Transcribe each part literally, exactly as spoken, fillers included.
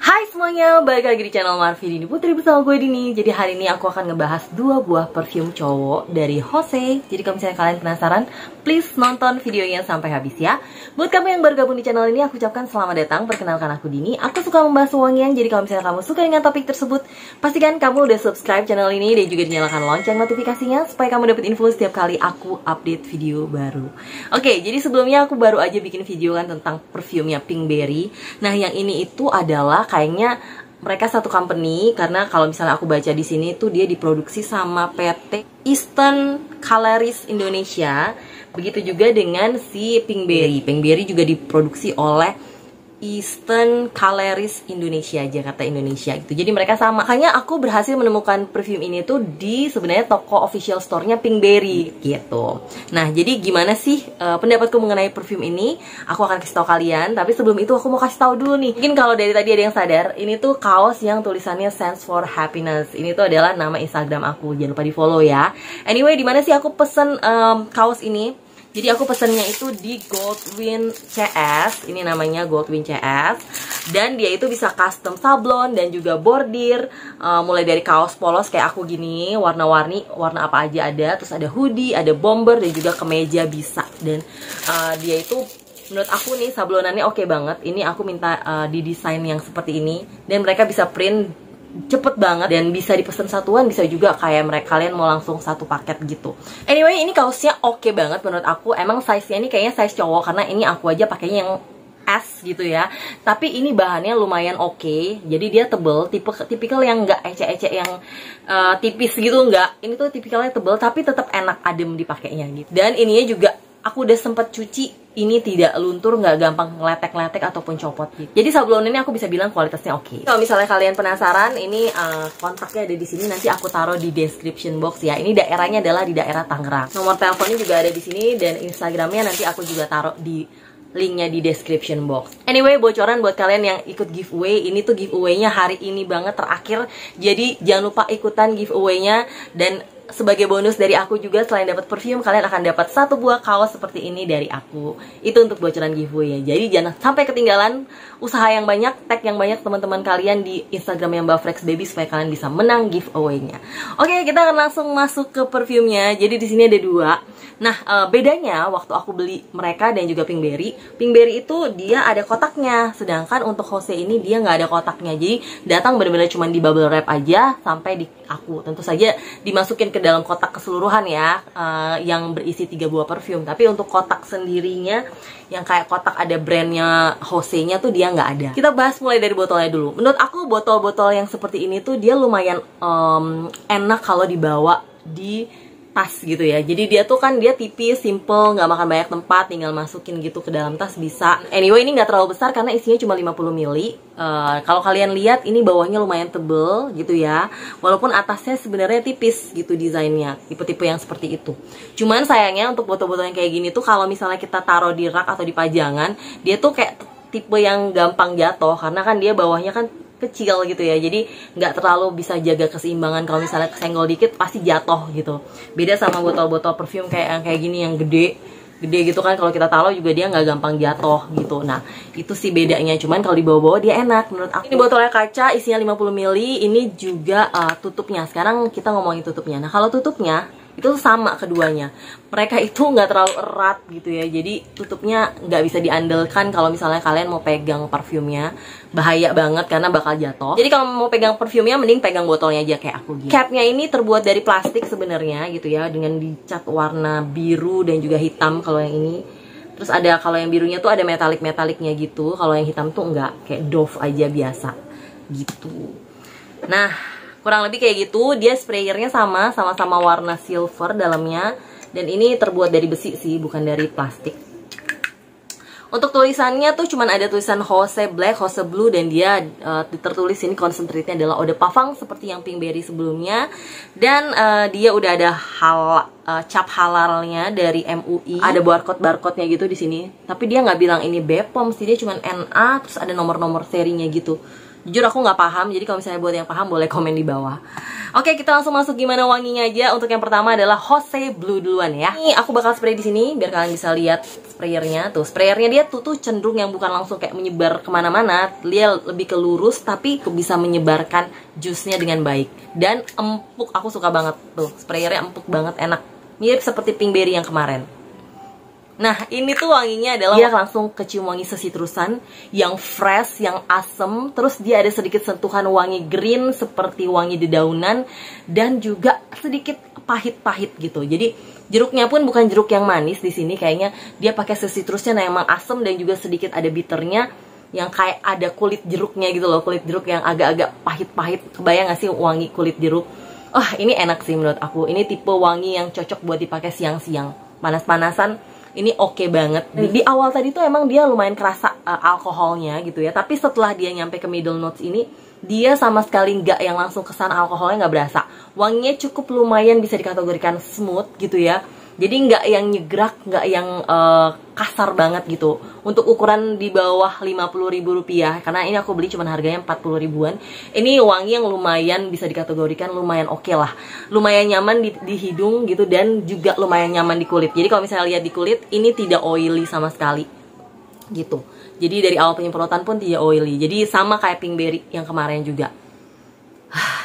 Hai semuanya, balik lagi di channel Marfi Dini Putri bersama gue Dini. Jadi hari ini aku akan ngebahas dua buah perfume cowok dari Hose. Jadi kalau misalnya kalian penasaran, please nonton videonya sampai habis ya. Buat kamu yang baru gabung di channel ini, aku ucapkan selamat datang. Perkenalkan aku Dini, aku suka membahas wangian. Jadi kalau misalnya kamu suka dengan topik tersebut, pastikan kamu udah subscribe channel ini dan juga dinyalakan lonceng notifikasinya supaya kamu dapat info setiap kali aku update video baru. Oke, jadi sebelumnya aku baru aja bikin video kan tentang perfume-nya Pinkberry. Nah yang ini itu adalah kayaknya mereka satu company, karena kalau misalnya aku baca di sini tuh dia diproduksi sama P T Eastern Caleris Indonesia. Begitu juga dengan si Pinkberry. Pinkberry juga diproduksi oleh Eastern Caleris Indonesia, Jakarta Indonesia gitu. Jadi mereka sama. Kayaknya aku berhasil menemukan perfume ini tuh di sebenarnya toko official store-nya Pinkberry gitu. Nah, jadi gimana sih uh, pendapatku mengenai perfume ini? Aku akan kasih tahu kalian, tapi sebelum itu aku mau kasih tahu dulu nih. Mungkin kalau dari tadi ada yang sadar, ini tuh kaos yang tulisannya Sense for Happiness. Ini tuh adalah nama Instagram aku. Jangan lupa di-follow ya. Anyway, di mana sih aku pesen um, kaos ini? Jadi aku pesennya itu di Goldwin C S, ini namanya Goldwin C S. Dan dia itu bisa custom sablon dan juga bordir, uh, mulai dari kaos polos kayak aku gini, warna-warni, warna apa aja ada. Terus ada hoodie, ada bomber, dan juga kemeja bisa. Dan uh, dia itu menurut aku nih sablonannya oke banget. Ini aku minta uh, di desain yang seperti ini. Dan mereka bisa print cepet banget dan bisa dipesan satuan, bisa juga kayak mereka kalian mau langsung satu paket gitu. Anyway, ini kaosnya oke okay banget menurut aku. Emang size-nya ini kayaknya size cowok karena ini aku aja pakainya yang S gitu ya. Tapi ini bahannya lumayan oke. Okay. Jadi dia tebel, tipe tipikal yang enggak ecek-ecek yang uh, tipis gitu enggak. Ini tuh tipikalnya tebel tapi tetap enak adem dipakainya gitu. Dan ininya juga aku udah sempet cuci, ini tidak luntur, nggak gampang ngeletek-ngeletek ataupun copot gitu. Jadi sablon ini aku bisa bilang kualitasnya oke. Okay. Kalau misalnya kalian penasaran, ini uh, kontaknya ada di sini, nanti aku taruh di description box ya. Ini daerahnya adalah di daerah Tangerang. Nomor teleponnya juga ada di sini dan Instagramnya nanti aku juga taruh di linknya di description box. Anyway, bocoran buat kalian yang ikut giveaway, ini tuh giveaway-nya hari ini banget terakhir. Jadi jangan lupa ikutan giveaway-nya dan sebagai bonus dari aku juga, selain dapat perfume, kalian akan dapat satu buah kaos seperti ini dari aku. Itu untuk bocoran giveaway ya. Jadi jangan sampai ketinggalan. Usaha yang banyak, tag yang banyak teman-teman kalian di Instagram yang Mbak Frex Baby supaya kalian bisa menang giveaway-nya. Oke, kita akan langsung masuk ke perfume-nya. Jadi di sini ada dua. Nah, e, bedanya waktu aku beli mereka dan juga Pinkberry, Pinkberry itu dia ada kotaknya, sedangkan untuk Hose ini dia nggak ada kotaknya. Jadi datang benar-benar cuma di bubble wrap aja sampai di aku. Tentu saja dimasukin ke dalam kotak keseluruhan ya, uh, yang berisi tiga buah perfume. Tapi untuk kotak sendirinya yang kayak kotak ada brandnya Hose-nya tuh dia nggak ada. Kita bahas mulai dari botolnya dulu. Menurut aku botol-botol yang seperti ini tuh dia lumayan um, enak kalau dibawa di tas gitu ya. Jadi dia tuh kan dia tipis, simple, nggak makan banyak tempat, tinggal masukin gitu ke dalam tas bisa. Anyway, ini nggak terlalu besar karena isinya cuma lima puluh mililiter. Uh, kalau kalian lihat ini bawahnya lumayan tebel gitu ya. Walaupun atasnya sebenarnya tipis gitu desainnya. Tipe-tipe yang seperti itu. Cuman sayangnya untuk botol-botol yang kayak gini tuh kalau misalnya kita taruh di rak atau di pajangan, dia tuh kayak tipe yang gampang jatuh karena kan dia bawahnya kan kecil gitu ya, jadi nggak terlalu bisa jaga keseimbangan. Kalau misalnya kesenggol dikit pasti jatuh gitu. Beda sama botol-botol perfume kayak yang kayak gini yang gede gede gitu kan, kalau kita taruh juga dia nggak gampang jatuh gitu. Nah itu sih bedanya, cuman kalau dibawa-bawa dia enak menurut aku. Ini botolnya kaca, isinya lima puluh mililiter. Ini juga uh, tutupnya. Sekarang kita ngomongin tutupnya. Nah kalau tutupnya itu sama keduanya, mereka itu nggak terlalu erat gitu ya, jadi tutupnya nggak bisa diandalkan. Kalau misalnya kalian mau pegang perfumenya bahaya banget karena bakal jatuh. Jadi kalau mau pegang perfumenya mending pegang botolnya aja kayak aku gitu. Capnya ini terbuat dari plastik sebenarnya gitu ya, dengan dicat warna biru dan juga hitam kalau yang ini. Terus ada kalau yang birunya tuh ada metalik metaliknya gitu, kalau yang hitam tuh enggak, kayak Dove aja biasa gitu. Nah kurang lebih kayak gitu, dia sprayernya sama, sama-sama warna silver dalamnya. Dan ini terbuat dari besi sih, bukan dari plastik. Untuk tulisannya tuh cuman ada tulisan Hose Black, Hose Blue, dan dia uh, tertulis ini konsentrate-nya adalah eau de parfum seperti yang Pinkberry sebelumnya. Dan uh, dia udah ada hal, uh, cap halalnya dari M U I. Ada barcode-barcode-nya gitu di sini. Tapi dia nggak bilang ini Bepom sih, dia cuman N A, terus ada nomor-nomor serinya gitu. Jujur aku nggak paham, jadi kalau misalnya buat yang paham boleh komen di bawah. Oke, kita langsung masuk gimana wanginya aja. Untuk yang pertama adalah Hose Blue duluan ya. Ini aku bakal spray di sini biar kalian bisa lihat sprayernya. Tuh, sprayernya dia tuh tuh cenderung yang bukan langsung kayak menyebar kemana-mana. Dia lebih ke lurus tapi bisa menyebarkan jusnya dengan baik. Dan empuk, aku suka banget tuh. Sprayernya empuk banget, enak. Mirip seperti Pinkberry yang kemarin. Nah, ini tuh wanginya adalah dia langsung kecium wangi sesitrusan, yang fresh, yang asem. Terus dia ada sedikit sentuhan wangi green seperti wangi dedaunan, dan juga sedikit pahit-pahit gitu. Jadi jeruknya pun bukan jeruk yang manis di sini, kayaknya dia pakai sesitrusnya yang emang asem dan juga sedikit ada bitternya, yang kayak ada kulit jeruknya gitu loh, kulit jeruk yang agak-agak pahit-pahit. Kebayang gak sih wangi kulit jeruk? Wah, oh, ini enak sih menurut aku. Ini tipe wangi yang cocok buat dipakai siang-siang, panas-panasan. Ini oke okay banget. Di, di awal tadi tuh emang dia lumayan kerasa uh, alkoholnya gitu ya. Tapi setelah dia nyampe ke middle notes ini, dia sama sekali nggak yang langsung kesan alkoholnya, nggak berasa. Wanginya cukup lumayan bisa dikategorikan smooth gitu ya. Jadi nggak yang nyegrak, nggak yang uh, kasar banget gitu. Untuk ukuran di bawah lima puluh ribu rupiah, karena ini aku beli cuma harganya empat puluh ribuan. Ini wangi yang lumayan bisa dikategorikan lumayan oke okay lah. Lumayan nyaman di, di hidung gitu, dan juga lumayan nyaman di kulit. Jadi kalau misalnya lihat di kulit, ini tidak oily sama sekali gitu. Jadi dari awal penyemprotan pun tidak oily. Jadi sama kayak Pinkberry yang kemarin juga.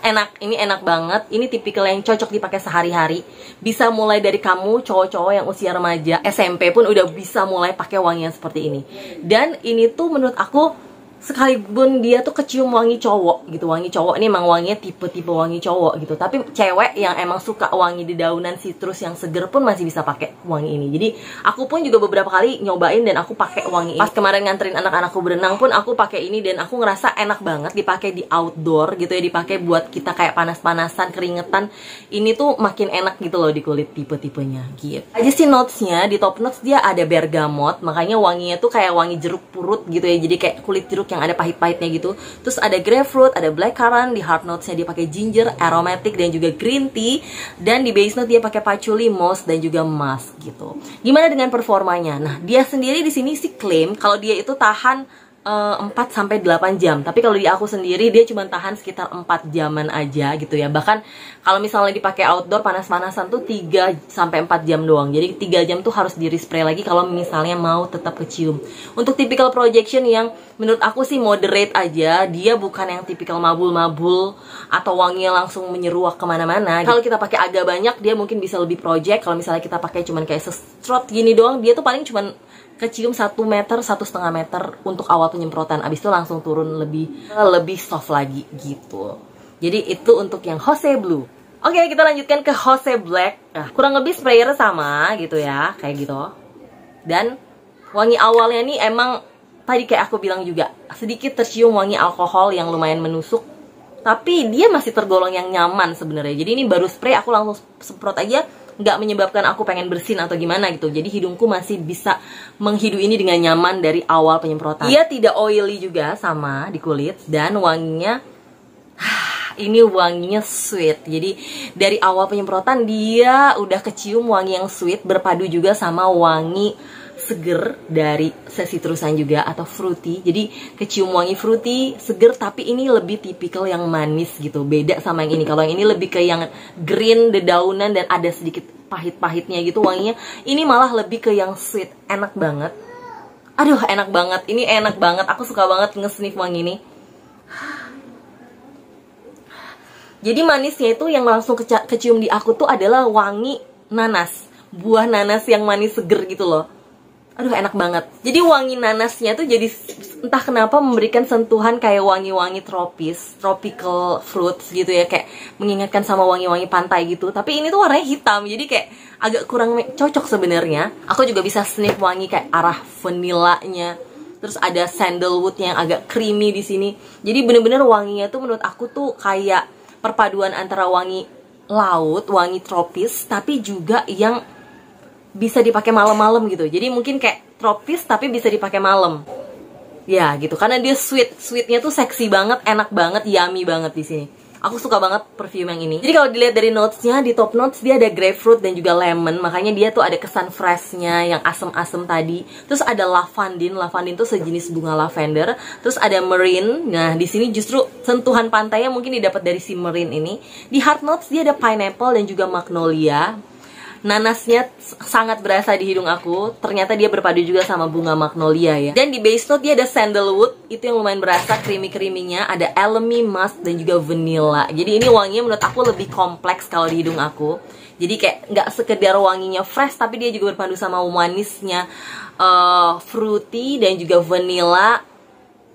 Enak, ini enak banget. Ini tipikal yang cocok dipakai sehari-hari. Bisa mulai dari kamu cowok-cowok yang usia remaja, S M P pun udah bisa mulai pakai wangian seperti ini. Dan ini tuh menurut aku sekalipun dia tuh kecium wangi cowok gitu. Wangi cowok ini emang wanginya tipe-tipe wangi cowok gitu. Tapi cewek yang emang suka wangi dedaunan citrus yang seger pun masih bisa pakai wangi ini. Jadi aku pun juga beberapa kali nyobain dan aku pakai wangi ini. Pas kemarin nganterin anak-anakku berenang pun aku pakai ini, dan aku ngerasa enak banget dipakai di outdoor gitu ya. Dipakai buat kita kayak panas-panasan, keringetan. Ini tuh makin enak gitu loh di kulit, tipe-tipenya gitu. Aja sih notesnya, di top notes dia ada bergamot. Makanya wanginya tuh kayak wangi jeruk purut gitu ya. Jadi kayak kulit jeruk yang ada pahit-pahitnya gitu. Terus ada grapefruit, ada blackcurrant. Di hard notes-nya dia pakai ginger, aromatic, dan juga green tea. Dan di base note dia pakai patchouli, moss, dan juga musk gitu. Gimana dengan performanya? Nah, dia sendiri di sini sih claim kalau dia itu tahan uh, empat sampai delapan jam. Tapi kalau di aku sendiri dia cuma tahan sekitar empat jaman aja gitu ya. Bahkan kalau misalnya dipakai outdoor panas-panasan tuh tiga sampai empat jam doang. Jadi tiga jam tuh harus di-respray lagi kalau misalnya mau tetap kecium. Untuk typical projection yang menurut aku sih moderate aja. Dia bukan yang tipikal mabul-mabul atau wanginya langsung menyeruak kemana-mana. Kalau kita pakai agak banyak dia mungkin bisa lebih project. Kalau misalnya kita pakai cuman kayak sestrot gini doang, dia tuh paling cuman kecium satu meter, satu setengah meter untuk awal penyemprotan. Abis itu langsung turun lebih lebih soft lagi gitu. Jadi itu untuk yang Hose Blue. Oke, kita lanjutkan ke Hose Black. Nah, kurang lebih sprayer sama gitu ya, kayak gitu. Dan wangi awalnya nih emang tadi kayak aku bilang juga, sedikit tercium wangi alkohol yang lumayan menusuk, tapi dia masih tergolong yang nyaman sebenarnya. Jadi ini baru spray aku langsung semprot aja, nggak menyebabkan aku pengen bersin atau gimana gitu. Jadi hidungku masih bisa menghidu ini dengan nyaman dari awal penyemprotan. Dia tidak oily juga sama di kulit, dan wanginya ini wanginya sweet. Jadi dari awal penyemprotan dia udah kecium wangi yang sweet, berpadu juga sama wangi seger dari sesitrusan juga, atau fruity. Jadi kecium wangi fruity, seger, tapi ini lebih tipikal yang manis gitu. Beda sama yang ini. Kalau yang ini lebih ke yang green, dedaunan, dan ada sedikit pahit-pahitnya gitu wanginya. Ini malah lebih ke yang sweet. Enak banget. Aduh, enak banget. Ini enak banget. Aku suka banget nge-sniff wangi ini. Jadi manisnya itu yang langsung ke- kecium di aku tuh adalah wangi nanas. Buah nanas yang manis seger gitu loh. Aduh, enak banget. Jadi wangi nanasnya tuh jadi entah kenapa memberikan sentuhan kayak wangi-wangi tropis, tropical fruits gitu ya, kayak mengingatkan sama wangi-wangi pantai gitu. Tapi ini tuh warnanya hitam, jadi kayak agak kurang cocok sebenarnya. Aku juga bisa sniff wangi kayak arah vanilanya. Terus ada sandalwoodnya yang agak creamy di sini. Jadi bener-bener wanginya tuh menurut aku tuh kayak perpaduan antara wangi laut, wangi tropis, tapi juga yang bisa dipakai malam-malam gitu. Jadi mungkin kayak tropis tapi bisa dipakai malam. Ya gitu, karena dia sweet, sweetnya tuh seksi banget, enak banget, yummy banget di sini. Aku suka banget perfume yang ini. Jadi kalau dilihat dari notes-nya, di top notes dia ada grapefruit dan juga lemon. Makanya dia tuh ada kesan fresh-nya yang asem-asem tadi. Terus ada lavandin. Lavandin tuh sejenis bunga lavender. Terus ada marine. Nah, di sini justru sentuhan pantainya mungkin didapat dari si marine ini. Di hard notes dia ada pineapple dan juga magnolia. Nanasnya sangat berasa di hidung aku. Ternyata dia berpadu juga sama bunga magnolia ya. Dan di base note dia ada sandalwood. Itu yang lumayan berasa creamy-creaminya. Ada elemi, musk, dan juga vanilla. Jadi ini wanginya menurut aku lebih kompleks kalau di hidung aku. Jadi kayak nggak sekedar wanginya fresh, tapi dia juga berpadu sama manisnya, uh, fruity dan juga vanilla.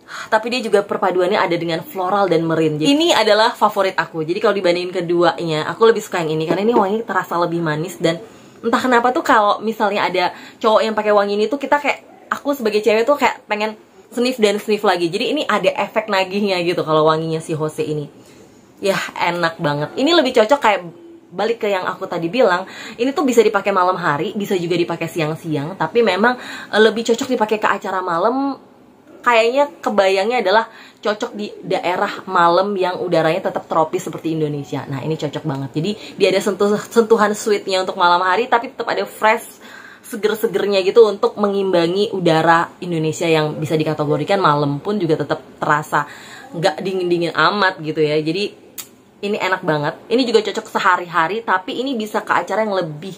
Tapi dia juga perpaduannya ada dengan floral dan marine. Jadi, ini adalah favorit aku. Jadi kalau dibandingin keduanya, aku lebih suka yang ini karena ini wangi terasa lebih manis. Dan entah kenapa tuh kalau misalnya ada cowok yang pakai wangi ini tuh kita kayak, aku sebagai cewek tuh kayak pengen sniff dan sniff lagi. Jadi ini ada efek nagihnya gitu kalau wanginya si Jose ini. Yah, enak banget. Ini lebih cocok kayak balik ke yang aku tadi bilang, ini tuh bisa dipakai malam hari, bisa juga dipakai siang-siang. Tapi memang lebih cocok dipakai ke acara malam. Kayaknya kebayangnya adalah cocok di daerah malam yang udaranya tetap tropis seperti Indonesia. Nah, ini cocok banget. Jadi, dia ada sentuh, sentuhan sweetnya untuk malam hari, tapi tetap ada fresh, seger-segernya gitu untuk mengimbangi udara Indonesia yang bisa dikategorikan malam pun juga tetap terasa nggak dingin-dingin amat gitu ya. Jadi, ini enak banget. Ini juga cocok sehari-hari, tapi ini bisa ke acara yang lebih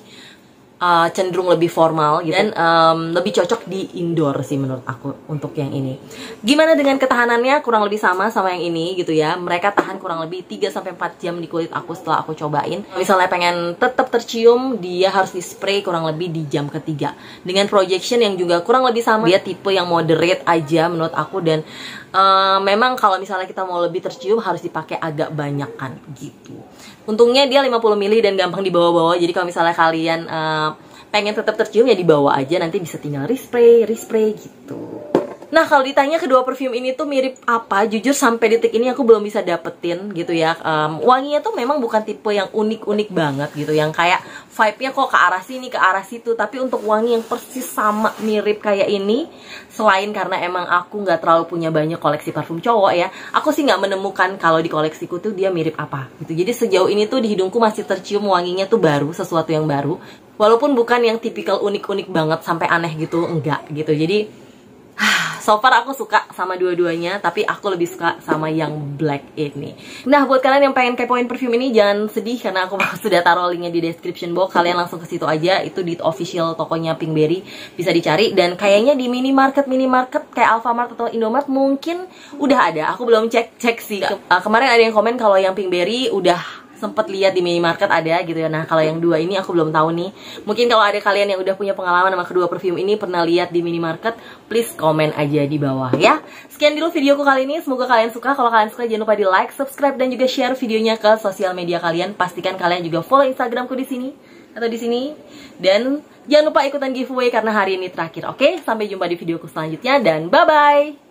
Uh, cenderung lebih formal gitu. Dan um, lebih cocok di indoor sih menurut aku untuk yang ini. Gimana dengan ketahanannya? Kurang lebih sama sama yang ini gitu ya. Mereka tahan kurang lebih tiga sampai empat jam di kulit aku setelah aku cobain. Misalnya pengen tetap tercium, dia harus di spray kurang lebih di jam ketiga. Dengan projection yang juga kurang lebih sama. Dia tipe yang moderate aja menurut aku. Dan uh, memang kalau misalnya kita mau lebih tercium harus dipakai agak banyakan gitu. Untungnya dia lima puluh mililiter dan gampang dibawa-bawa. Jadi kalau misalnya kalian uh, pengen tetap tercium ya dibawa aja. Nanti bisa tinggal respray, respray gitu. Nah, kalau ditanya kedua perfume ini tuh mirip apa, jujur sampai detik ini aku belum bisa dapetin gitu ya. um, Wanginya tuh memang bukan tipe yang unik-unik banget gitu. Yang kayak vibe-nya kok ke arah sini, ke arah situ. Tapi untuk wangi yang persis sama mirip kayak ini, selain karena emang aku gak terlalu punya banyak koleksi parfum cowok ya, aku sih gak menemukan kalau di koleksiku tuh dia mirip apa gitu. Jadi sejauh ini tuh di hidungku masih tercium wanginya tuh baru, sesuatu yang baru. Walaupun bukan yang tipikal unik-unik banget sampai aneh gitu, enggak gitu. Jadi so far aku suka sama dua-duanya, tapi aku lebih suka sama yang black ini. Nah, buat kalian yang pengen kepoin perfume ini, jangan sedih karena aku sudah taruh linknya di description box. Kalian langsung ke situ aja, itu di official tokonya Pinkberry, bisa dicari. Dan kayaknya di minimarket minimarket kayak Alfamart atau Indomart mungkin udah ada. Aku belum cek cek sih. Ke uh, kemarin ada yang komen kalau yang Pinkberry udah sempet lihat di minimarket ada gitu ya. Nah, kalau yang dua ini aku belum tahu nih. Mungkin kalau ada kalian yang udah punya pengalaman sama kedua perfume ini, pernah lihat di minimarket, please komen aja di bawah ya. Sekian dulu videoku kali ini, semoga kalian suka. Kalau kalian suka jangan lupa di like, subscribe, dan juga share videonya ke sosial media kalian. Pastikan kalian juga follow Instagramku di sini atau di sini. Dan jangan lupa ikutan giveaway karena hari ini terakhir. Oke, sampai jumpa di videoku selanjutnya dan bye bye.